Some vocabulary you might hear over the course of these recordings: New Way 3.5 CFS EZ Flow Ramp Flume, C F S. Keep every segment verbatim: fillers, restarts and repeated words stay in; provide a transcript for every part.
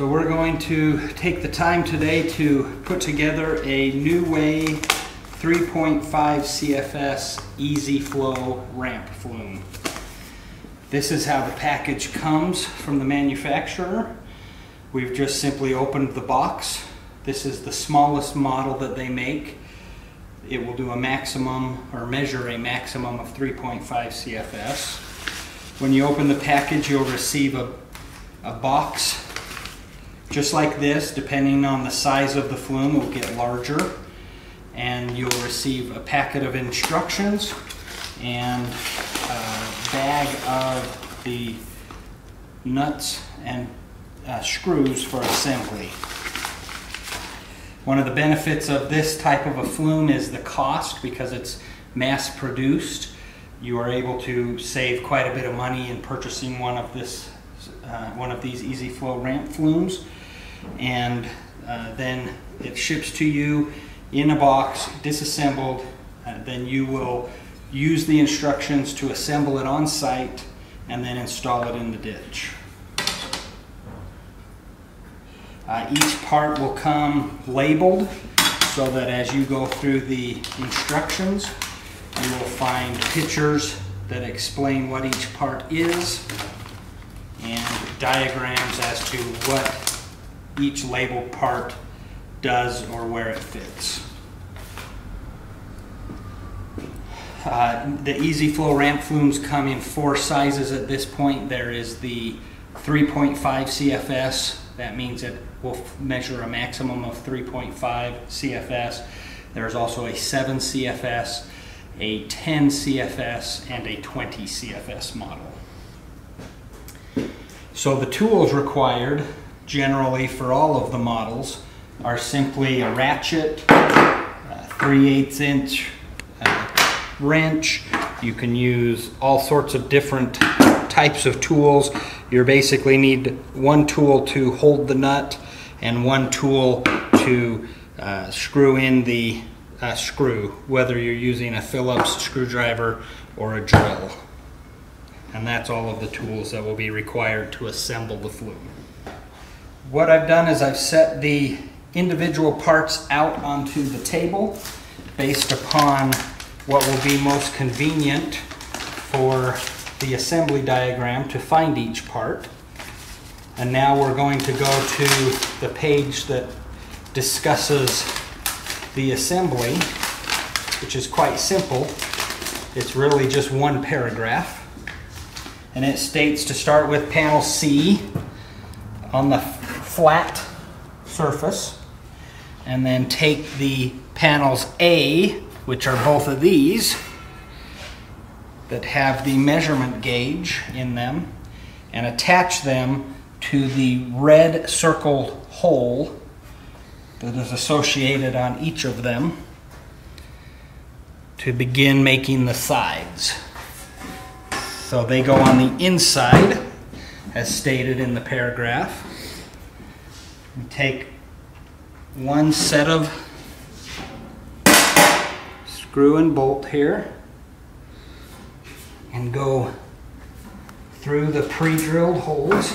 So we're going to take the time today to put together a New Way three point five C F S E Z Flow Ramp Flume. This is how the package comes from the manufacturer. We've just simply opened the box. This is the smallest model that they make. It will do a maximum, or measure a maximum of three point five C F S. When you open the package, you'll receive a, a box just like this. Depending on the size of the flume, it will get larger. And you'll receive a packet of instructions and a bag of the nuts and uh, screws for assembly. One of the benefits of this type of a flume is the cost, because it's mass produced. You are able to save quite a bit of money in purchasing one of this, uh, one of these E Z Flow Ramp flumes, and uh, then it ships to you in a box, disassembled. Uh, then you will use the instructions to assemble it on site and then install it in the ditch. Uh, each part will come labeled, so that as you go through the instructions, you will find pictures that explain what each part is and diagrams as to what each labeled part does or where it fits. Uh, the E Z Flow Ramp flumes come in four sizes at this point. There is the three point five C F S. That means it will measure a maximum of three point five C F S. There's also a seven C F S, a ten C F S, and a twenty C F S model. So the tools required generally for all of the models are simply a ratchet, a three eighths inch uh, wrench. You can use all sorts of different types of tools. You basically need one tool to hold the nut and one tool to uh, screw in the uh, screw, whether you're using a Phillips screwdriver or a drill. And that's all of the tools that will be required to assemble the flume. What I've done is I've set the individual parts out onto the table based upon what will be most convenient for the assembly diagram to find each part. And now we're going to go to the page that discusses the assembly, which is quite simple. It's really just one paragraph. And it states to start with panel C on the flat surface, and then take the panels A, which are both of these, that have the measurement gauge in them, and attach them to the red circled hole that is associated on each of them to begin making the sides. So they go on the inside, as stated in the paragraph. We take one set of screw and bolt here, and go through the pre-drilled holes.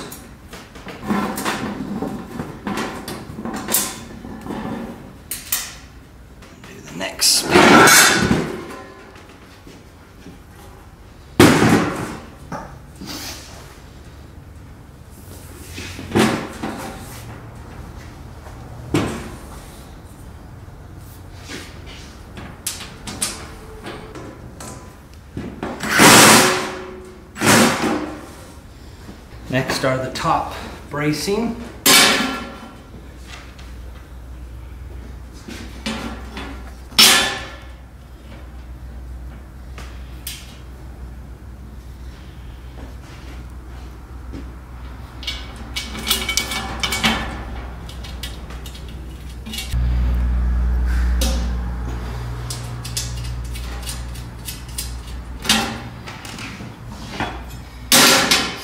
Do the next spin. Next are the top bracing.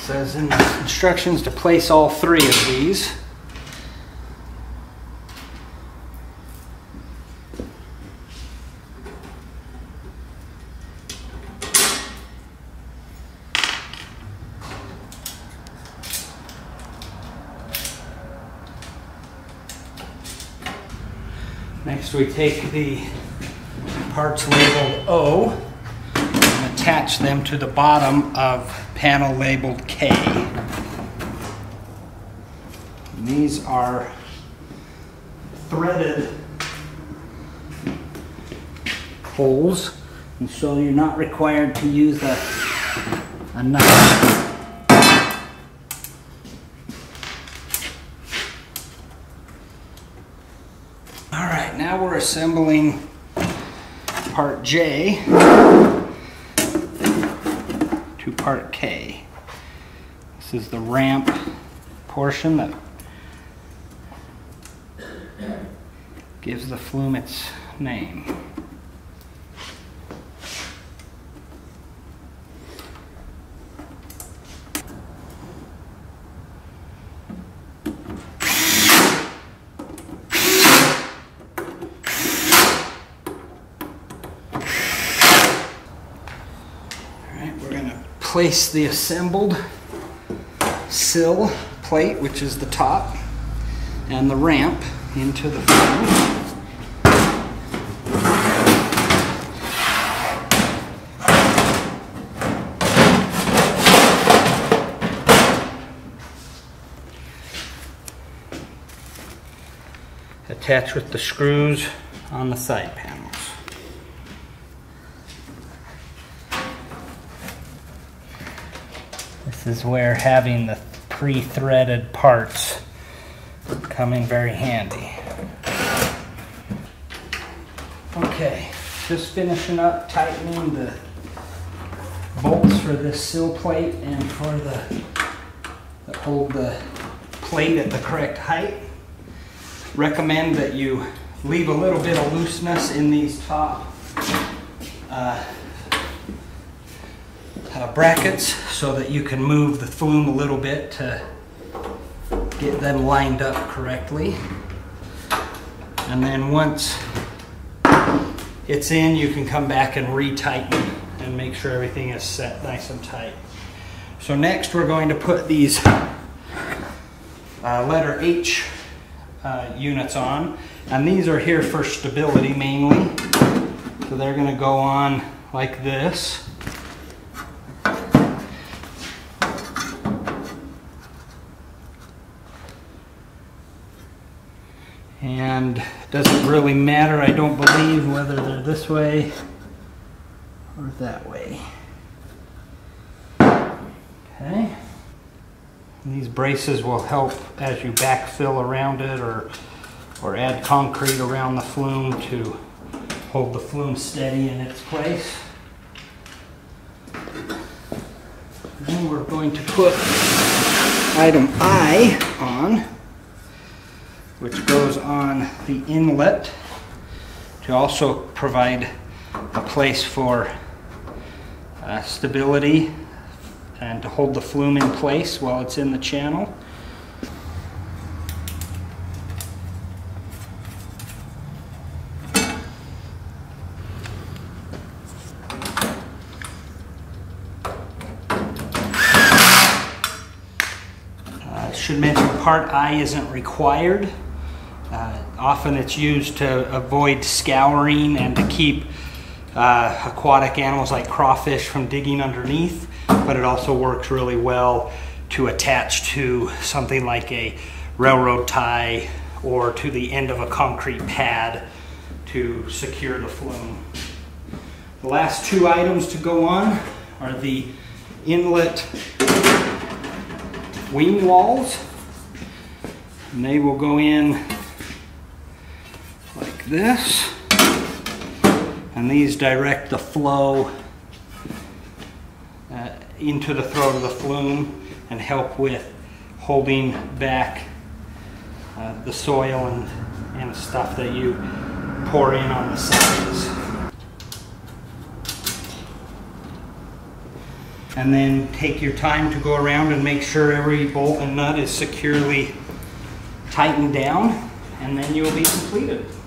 Says in the instructions to place all three of these. Next we take the parts labeled O and attach them to the bottom of panel labeled K. And these are threaded holes, and so you're not required to use a, a knife. Alright, now we're assembling part J to part K. This is the ramp portion that gives the flume its name. Place the assembled sill plate, which is the top, and the ramp into the flume. Attach with the screws on the side panel. This is where having the pre-threaded parts come in very handy. Okay, just finishing up tightening the bolts for this sill plate and for the, that hold the plate at the correct height. Recommend that you leave a little bit of looseness in these top uh, Uh, brackets so that you can move the flume a little bit to get them lined up correctly. And then once it's in, you can come back and retighten and make sure everything is set nice and tight. So next we're going to put these uh, letter H uh, units on, and these are here for stability mainly. So they're going to go on like this. And it doesn't really matter, I don't believe, whether they're this way or that way. Okay. And these braces will help as you backfill around it or, or add concrete around the flume to hold the flume steady in its place. And then we're going to put item I on, which goes on the inlet to also provide a place for uh, stability and to hold the flume in place while it's in the channel. I uh, should mention part I isn't required. Uh, often it's used to avoid scouring and to keep uh, aquatic animals like crawfish from digging underneath, but it also works really well to attach to something like a railroad tie or to the end of a concrete pad to secure the flume. The last two items to go on are the inlet wing walls, and they will go in like this, and these direct the flow uh, into the throat of the flume and help with holding back uh, the soil and, and stuff that you pour in on the sides. And then take your time to go around and make sure every bolt and nut is securely tightened down, and then you will be completed.